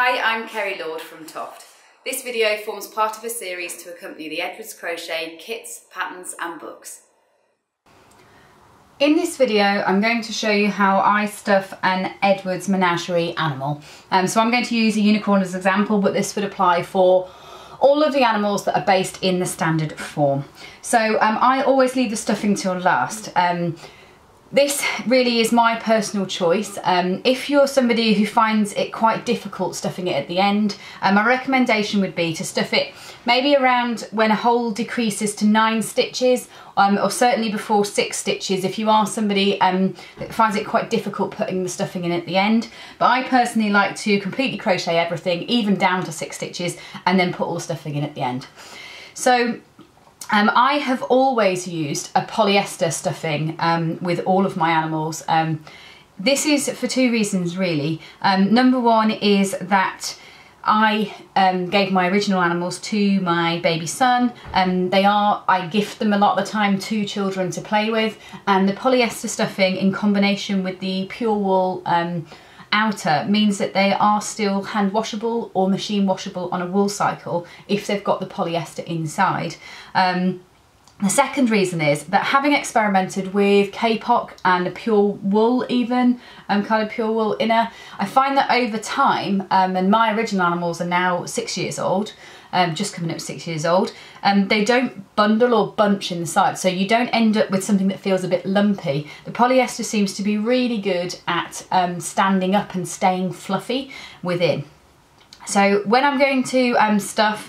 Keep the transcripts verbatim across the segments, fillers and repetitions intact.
Hi, I'm Kerry Lord from TOFT. This video forms part of a series to accompany the Edward's Crochet kits, patterns and books. In this video I'm going to show you how I stuff an Edward's Menagerie animal. Um, so I'm going to use a unicorn as an example, but this would apply for all of the animals that are based in the standard form. So um, I always leave the stuffing till last. Um, This really is my personal choice. Um, if you're somebody who finds it quite difficult stuffing it at the end, um, my recommendation would be to stuff it maybe around when a hole decreases to nine stitches, um, or certainly before six stitches if you are somebody um, that finds it quite difficult putting the stuffing in at the end. But I personally like to completely crochet everything, even down to six stitches, and then put all the stuffing in at the end. So. Um, I have always used a polyester stuffing um, with all of my animals. Um, this is for two reasons really. Um, number one is that I um, gave my original animals to my baby son, and they are, I gift them a lot of the time to children to play with, and the polyester stuffing in combination with the pure wool um, outer means that they are still hand washable or machine washable on a wool cycle if they've got the polyester inside. Um, the second reason is that, having experimented with K-P O C and a pure wool even, um, kind of pure wool inner, I find that over time, um, and my original animals are now six years old, Um, just coming up six years old, and um, they don't bundle or bunch in the side, so you don't end up with something that feels a bit lumpy. The polyester seems to be really good at um, standing up and staying fluffy within. So when I'm going to um, stuff,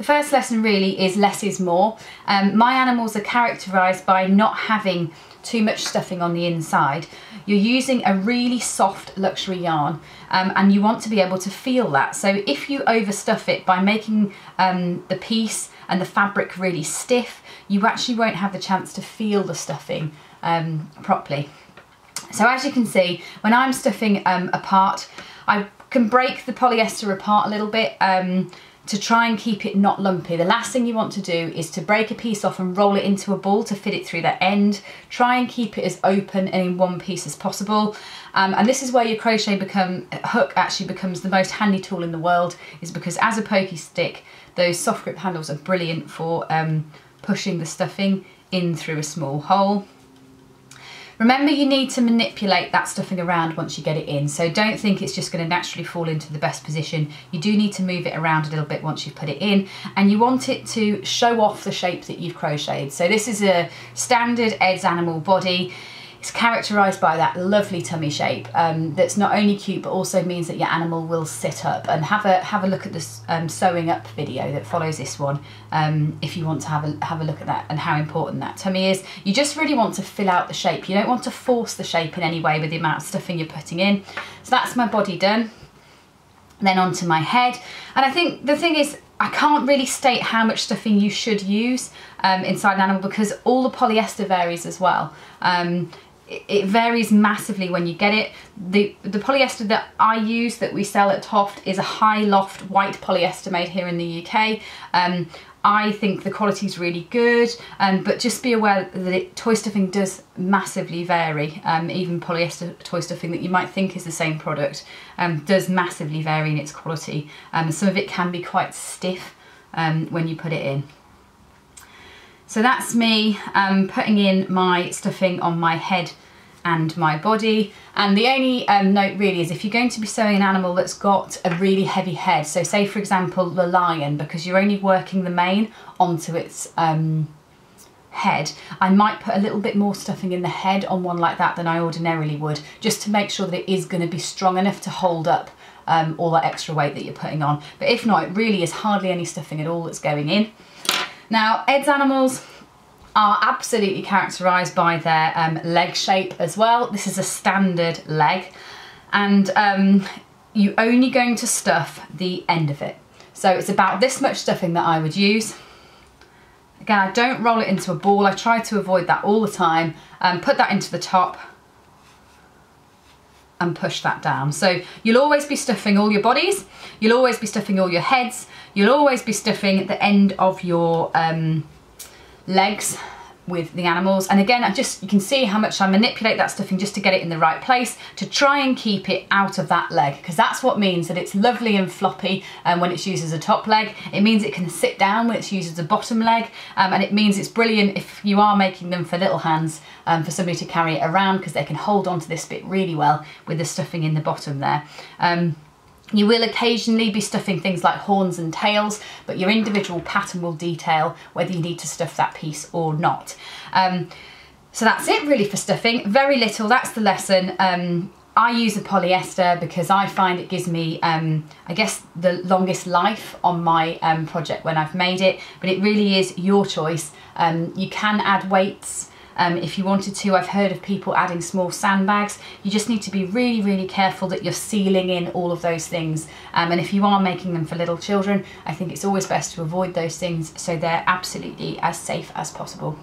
the first lesson really is less is more. Um, my animals are characterised by not having too much stuffing on the inside. You're using a really soft luxury yarn, um, and you want to be able to feel that. So if you overstuff it by making um, the piece and the fabric really stiff, you actually won't have the chance to feel the stuffing um, properly. So as you can see, when I'm stuffing um, apart, I can break the polyester apart a little bit um, to try and keep it not lumpy. The last thing you want to do is to break a piece off and roll it into a ball to fit it through that end. Try and keep it as open and in one piece as possible. Um, and this is where your crochet become, hook actually becomes the most handy tool in the world, is because as a pokey stick, those soft grip handles are brilliant for um, pushing the stuffing in through a small hole. Remember, you need to manipulate that stuffing around once you get it in, so don't think it's just going to naturally fall into the best position. You do need to move it around a little bit once you've put it in, and you want it to show off the shape that you've crocheted. So this is a standard Ed's animal body. It's characterised by that lovely tummy shape um, that's not only cute but also means that your animal will sit up. And have a have a look at this um, sewing up video that follows this one um, if you want to have a have a look at that and how important that tummy is. You just really want to fill out the shape. You don't want to force the shape in any way with the amount of stuffing you're putting in. So that's my body done. Then onto my head, and I think the thing is, I can't really state how much stuffing you should use um, inside an animal, because all the polyester varies as well. Um, It varies massively when you get it. The, the polyester that I use, that we sell at TOFT, is a high loft white polyester made here in the U K. Um, I think the quality is really good, um, but just be aware that it, toy stuffing does massively vary. Um, even polyester toy stuffing that you might think is the same product um, does massively vary in its quality. Um, some of it can be quite stiff um, when you put it in. So that's me um, putting in my stuffing on my head and my body. And the only um, note really is, if you're going to be sewing an animal that's got a really heavy head, so say for example the lion, because you're only working the mane onto its um, head, I might put a little bit more stuffing in the head on one like that than I ordinarily would, just to make sure that it is going to be strong enough to hold up um, all that extra weight that you're putting on. But if not, it really is hardly any stuffing at all that's going in. Now, Ed's animals are absolutely characterised by their um, leg shape as well. This is a standard leg, and um, you're only going to stuff the end of it. So it's about this much stuffing that I would use. Again, I don't roll it into a ball. I try to avoid that all the time. Um, put that into the top and push that down. So you'll always be stuffing all your bodies, you'll always be stuffing all your heads, you'll always be stuffing the end of your um, legs with the animals. And again, I just, you can see how much I manipulate that stuffing just to get it in the right place, to try and keep it out of that leg, because that's what means that it's lovely and floppy um, when it's used as a top leg. It means it can sit down when it's used as a bottom leg, um, and it means it's brilliant if you are making them for little hands, um, for somebody to carry it around, because they can hold on to this bit really well with the stuffing in the bottom there. Um, You will occasionally be stuffing things like horns and tails, but your individual pattern will detail whether you need to stuff that piece or not. Um, so that's it really for stuffing. Very little, that's the lesson. Um, I use the polyester because I find it gives me, um, I guess, the longest life on my um, project when I've made it, but it really is your choice. Um, you can add weights. Um, if you wanted to, I've heard of people adding small sandbags. You just need to be really, really careful that you're sealing in all of those things. Um, and if you are making them for little children, I think it's always best to avoid those things so they're absolutely as safe as possible.